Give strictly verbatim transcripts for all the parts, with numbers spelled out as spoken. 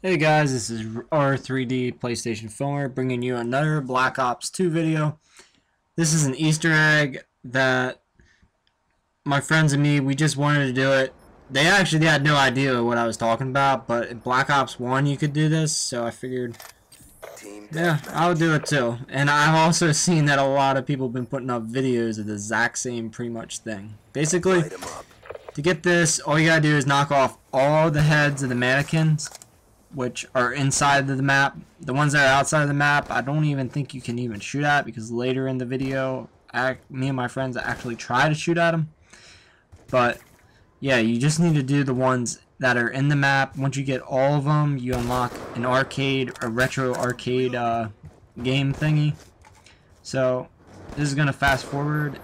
Hey guys, this is R three D PlayStation Filmer bringing you another Black Ops two video. This is an Easter egg that my friends and me, we just wanted to do it. They actually had no idea what I was talking about, but in Black Ops one you could do this, so I figured, yeah, I would do it too. And I've also seen that a lot of people have been putting up videos of the exact same pretty much thing. Basically, to get this, all you gotta do is knock off all the heads of the mannequins, which are inside of the map. The ones that are outside of the map, I don't even think you can even shoot at, because later in the video, I, me and my friends actually try to shoot at them. But yeah, you just need to do the ones that are in the map. Once you get all of them, you unlock an arcade, a retro arcade uh, game thingy. So this is gonna fast forward.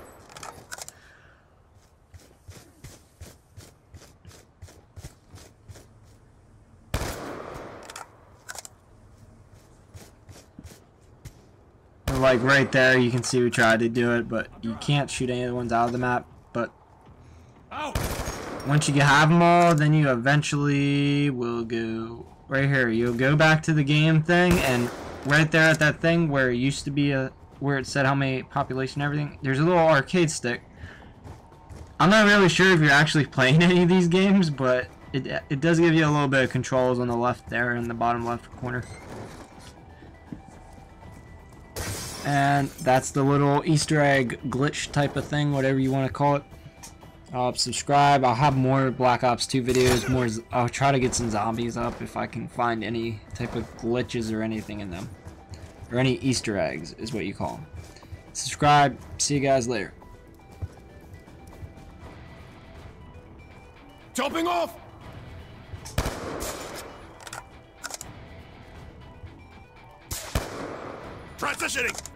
Like right there, you can see we tried to do it, but you can't shoot any of the ones out of the map. But once you have them all, then you eventually will go right here. You'll go back to the game thing, and right there at that thing where it used to be a where it said how many population and everything, there's a little arcade stick. I'm not really sure if you're actually playing any of these games, but it it does give you a little bit of controls on the left there in the bottom left corner. And that's the little Easter egg glitch type of thing, whatever you want to call it. Uh, subscribe. I'll have more Black Ops two videos. More. I'll try to get some zombies up if I can find any type of glitches or anything in them. Or any Easter eggs is what you call them. Subscribe. See you guys later. Jumping off! Transitioning!